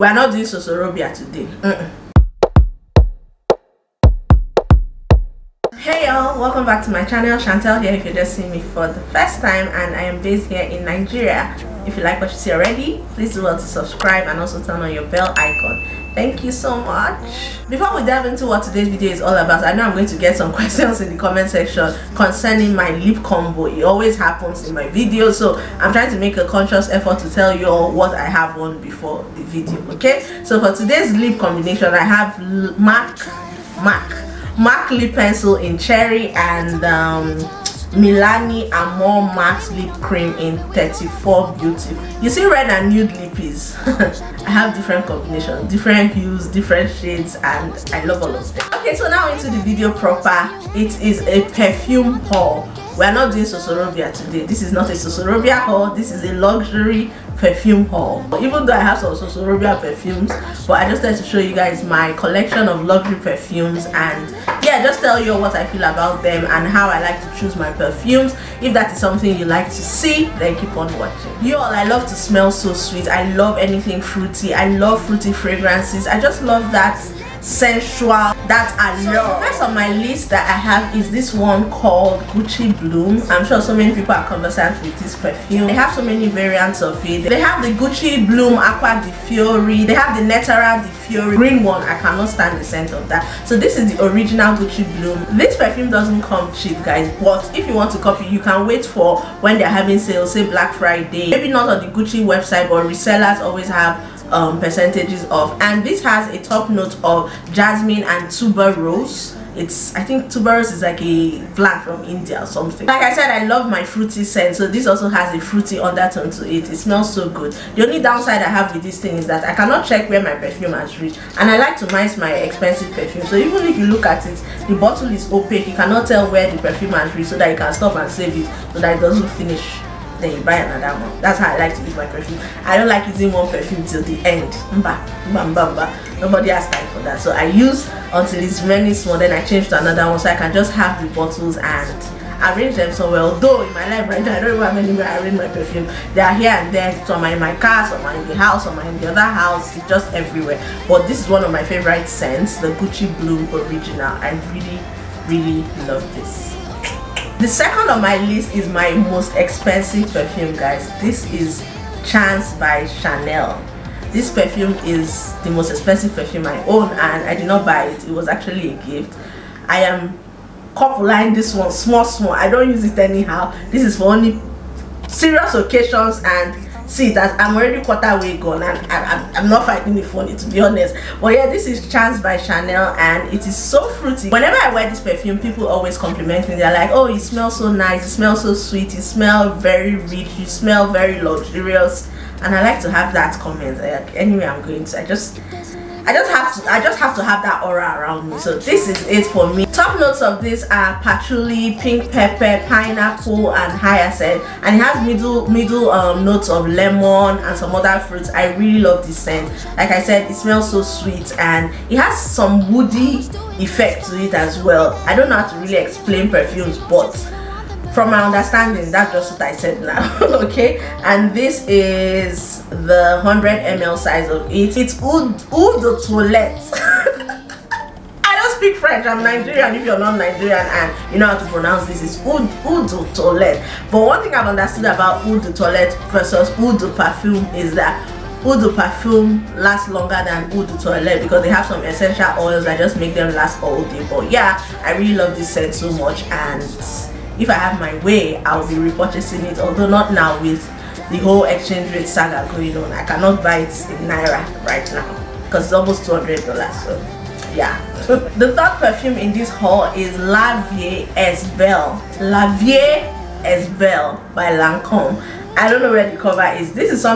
We are not doing Sosorobia today. Hey y'all, welcome back to my channel. Chantel here if you're just seeing me for the first time, and I am based here in Nigeria. If you like what you see already, please do well to subscribe and also turn on your bell icon. Thank you so much. Before we dive into what today's video is all about, I know I'm going to get some questions in the comment section concerning my lip combo. It always happens in my videos, so I'm trying to make a conscious effort to tell you all what I have on before the video, okay? So for today's lip combination, I have MAC lip pencil in cherry and Milani Amor matte lip cream in 34 beauty. You see red and nude lippies. I have different combinations, different hues, different shades, and I love all of them. Okay, so now into the video proper. It is a perfume haul. We are not doing Sosorobia today. This is not a Sosorobia haul. This is a luxury perfume haul, even though I have some Sosorobia perfumes, but I just like to show you guys my collection of luxury perfumes and yeah, just tell you what I feel about them and how I like to choose my perfumes. If that is something you like to see, then keep on watching. You all, I love to smell so sweet. I love anything fruity. I love fruity fragrances. I just love that sensual, that I love. The first on my list that I have is this one called Gucci Bloom. I'm sure so many people are conversant with this perfume. They have so many variants of it. They have the Gucci Bloom, Acqua di Fiori. They have the Nettare di Fiori, green one. I cannot stand the scent of that. So this is the original Gucci Bloom. This perfume doesn't come cheap, guys, but if you want to copy, you can wait for when they're having sales, say Black Friday. Maybe not on the Gucci website, but resellers always have percentages off. And this has a top note of jasmine and tuberose. It's, I think tuberose is like a plant from India or something. Like I said, I love my fruity scent, so this also has a fruity undertone to it. It smells so good. The only downside I have with this thing is that I cannot check where my perfume has reached, and I like to mince my expensive perfume, so even if you look at it, the bottle is opaque. You cannot tell where the perfume has reached so that you can stop and save it so that it doesn't finish. Then you buy another one. That's how I like to use my perfume. I don't like using one perfume till the end. Nobody has time for that. So I use until it's very small, then I change to another one so I can just have the bottles and arrange them somewhere. Although in my life right now, I don't even have anywhere I arrange my perfume. They are here and there. Some are in my car, some are in the house, some are in the other house. It's just everywhere. But this is one of my favorite scents, the Gucci Bloom original. I really love this. The second on my list is my most expensive perfume, guys. This is Chance by Chanel. This perfume is the most expensive perfume I own, and I did not buy it. It was actually a gift. I am couple-lined this one small. I don't use it anyhow. This is for only serious occasions, and see that I'm already quarter way gone and I'm not fighting it for it, to be honest. But yeah, this is Chance by Chanel and it is so fruity. Whenever I wear this perfume, people always compliment me. They're like, oh, it smells so nice, it smells so sweet, it smells very rich, you smell very luxurious. And I like to have that comment. Like, anyway, I'm going to, I just have to have that aura around me. So this is it for me. Top notes of this are patchouli, pink pepper, pineapple, and hyacinth. And it has middle notes of lemon and some other fruits. I really love this scent. Like I said, it smells so sweet and it has some woody effect to it as well. I don't know how to really explain perfumes, but from my understanding, that's just what I said now. Okay, and this is the 100ml size of it. It's Oud Toilette. I don't speak French, I'm Nigerian. If you're not Nigerian and you know how to pronounce this, it's Oud Toilette. But one thing I've understood about Oud Toilette versus Oud Perfume is that Oud Perfume lasts longer than Oud Toilette because they have some essential oils that just make them last all day. But yeah, I really love this scent so much, and if I have my way, I'll be repurchasing it, although not now with the whole exchange rate saga going on. I cannot buy it in Naira right now because it's almost $200, so yeah. The third perfume in this haul is La Vie Est Belle. La Vie Est Belle by Lancome. I don't know where the cover is. This is the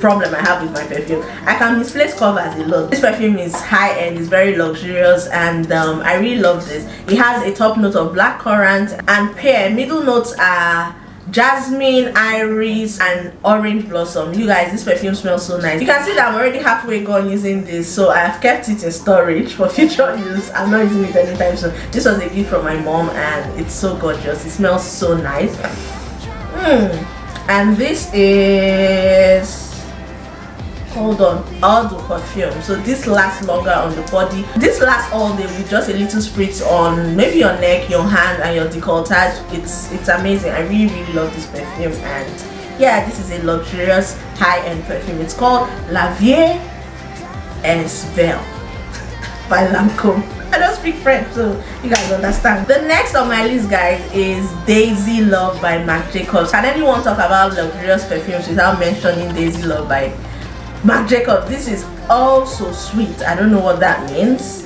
problem I have with my perfume. I can misplace covers a lot. This perfume is high end, it's very luxurious, and I really love this. It has a top note of blackcurrant and pear. Middle notes are jasmine, iris, and orange blossom. You guys, this perfume smells so nice. You can see that I'm already halfway gone using this, so I've kept it in storage for future use. I'm not using it anytime soon. This was a gift from my mom and it's so gorgeous. It smells so nice. And this is hold on all the perfume, so this lasts longer on the body. This lasts all day with just a little spritz on maybe your neck, your hand and your décolletage. It's amazing. I really really love this perfume, and yeah, this is a luxurious high-end perfume. It's called La Vie Est Belle by Lancome. I don't speak French, so you guys understand. The next on my list, guys, is Daisy Love by Marc Jacobs. Can anyone talk about luxurious perfumes without mentioning Daisy Love by Marc Jacobs? This is also sweet. I don't know what that means.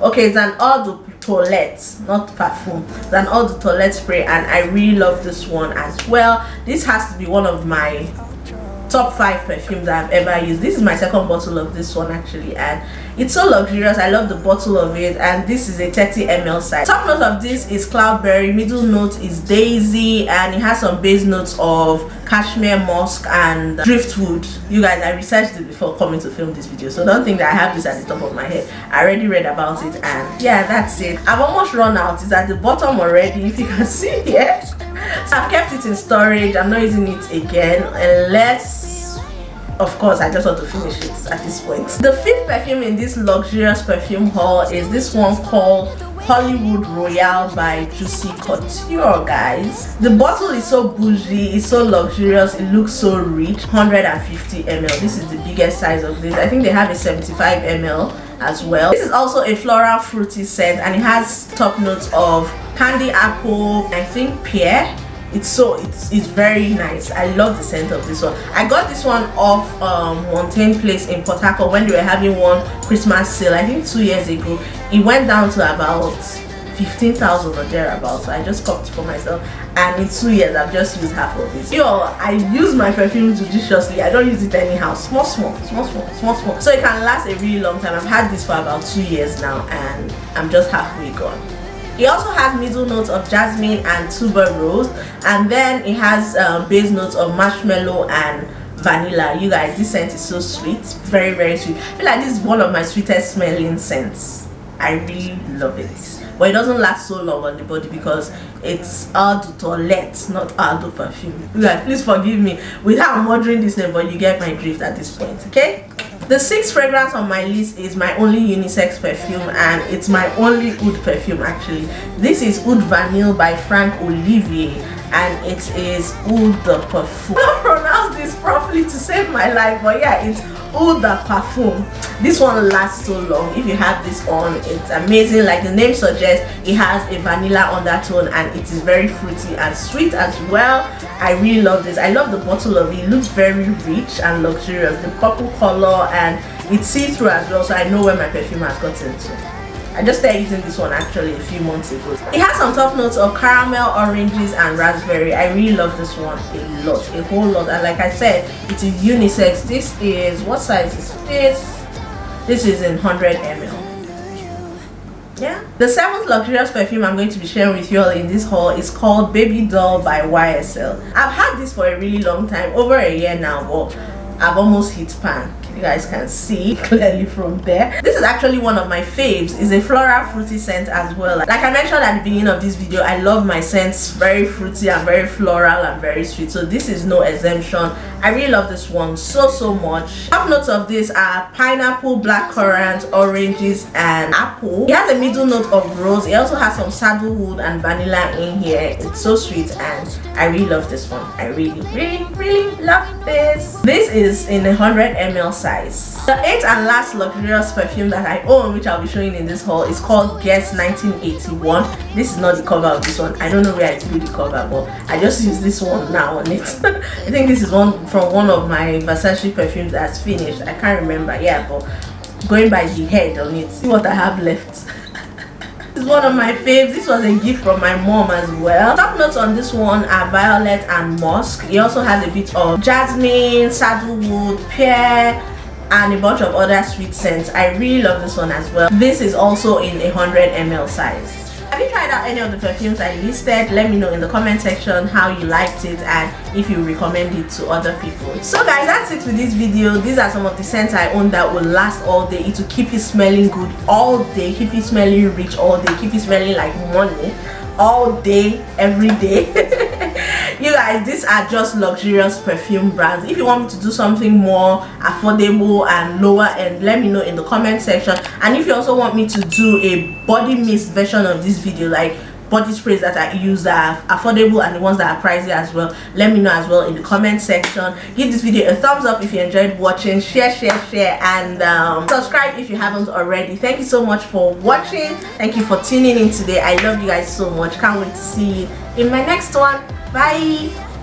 Okay, it's an eau de toilette, not perfume. It's an eau de toilette spray, and I really love this one as well. This has to be one of my top 5 perfumes that I've ever used. This is my second bottle of this one actually, and it's so luxurious. I love the bottle of it, and this is a 30ml size. Top note of this is cloudberry, middle note is daisy, and it has some base notes of cashmere, musk and driftwood. You guys, I researched it before coming to film this video, so don't think that I have this at the top of my head. I already read about it, and yeah, that's it. I've almost run out. It's at the bottom already, if you can see here. So I've kept it in storage. I'm not using it again unless, of course, I just want to finish it at this point. The 5th perfume in this luxurious perfume haul is this one called Hollywood Royale by Juicy Couture, guys. The bottle is so bougie, it's so luxurious, it looks so rich. 150ml. This is the biggest size of this. I think they have a 75ml as well. This is also a floral fruity scent, and it has top notes of candy apple, I think pear. It's very nice. I love the scent of this one. I got this one off Montaigne Place in Port Harcourt when they were having one Christmas sale, I think 2 years ago. It went down to about 15,000 or thereabouts, so I just copped for myself, and in 2 years I've just used half of this. Yo, I use my perfume judiciously. I don't use it anyhow. Small, so it can last a really long time. I've had this for about 2 years now, and I'm just halfway gone. It also has middle notes of jasmine and tuberose, and then it has base notes of marshmallow and vanilla. You guys, this scent is so sweet, very sweet. I feel like this is one of my sweetest smelling scents. I really love it, but it doesn't last so long on the body because it's eau de toilette, not eau de perfume. You guys, please forgive me without murdering this name, but you get my drift at this point, okay? The 6th fragrance on my list is my only unisex perfume, and it's my only oud perfume actually. This is Oud Vanille by Franck Olivier, and it is Oud de Parfum. I don't pronounce this properly to save my life, but yeah, it's Oud de Parfum. This one lasts so long. If you have this on, it's amazing. Like the name suggests, it has a vanilla undertone, and it is very fruity and sweet as well. I really love this. I love the bottle of it. It looks very rich and luxurious. The purple color, and it's see-through as well, so I know where my perfume has gotten to. I just started using this one actually a few months ago. It has some top notes of caramel, oranges and raspberry. I really love this one a lot, a whole lot. And like I said, it is unisex. This is, what size is this? This is in 100ml. Yeah. The 7th luxurious perfume I'm going to be sharing with you all in this haul is called Baby Doll by YSL. I've had this for a really long time, over a year now, but I've almost hit pan. You guys can see clearly from there. This is actually one of my faves. It's a floral fruity scent as well. Like I mentioned at the beginning of this video, I love my scents very fruity and very floral and very sweet, so this is no exemption. I really love this one so much. Top notes of this are pineapple, blackcurrant, oranges and apple. It has a middle note of rose. It also has some sandalwood and vanilla in here. It's so sweet, and I really love this one. I really love this. This is in 100ml size. The 8th and last luxurious perfume that I own, which I'll be showing in this haul, is called Guess 1981. This is not the cover of this one. I don't know where I drew the cover, but I just use this one now on it. I think this is one from one of my Versace perfumes that's finished. I can't remember, yeah, but going by the head on it, see what I have left. This is one of my faves. This was a gift from my mom as well. Top notes on this one are violet and musk. It also has a bit of jasmine, sandalwood, pear and a bunch of other sweet scents. I really love this one as well. This is also in a 100ml size. Have you tried out any of the perfumes I listed? Let me know in the comment section how you liked it and if you recommend it to other people. So guys, that's it for this video. These are some of the scents I own that will last all day. It will keep you smelling good all day, keep you smelling rich all day, keep you smelling like money all day, every day. You guys, these are just luxurious perfume brands. If you want me to do something more affordable and lower end, let me know in the comment section. And if you also want me to do a body mist version of this video, like body sprays that I use that are affordable and the ones that are pricey as well, let me know as well in the comment section. Give this video a thumbs up if you enjoyed watching. Share and subscribe if you haven't already. Thank you so much for watching. Thank you for tuning in today. I love you guys so much. Can't wait to see you in my next one. Bye.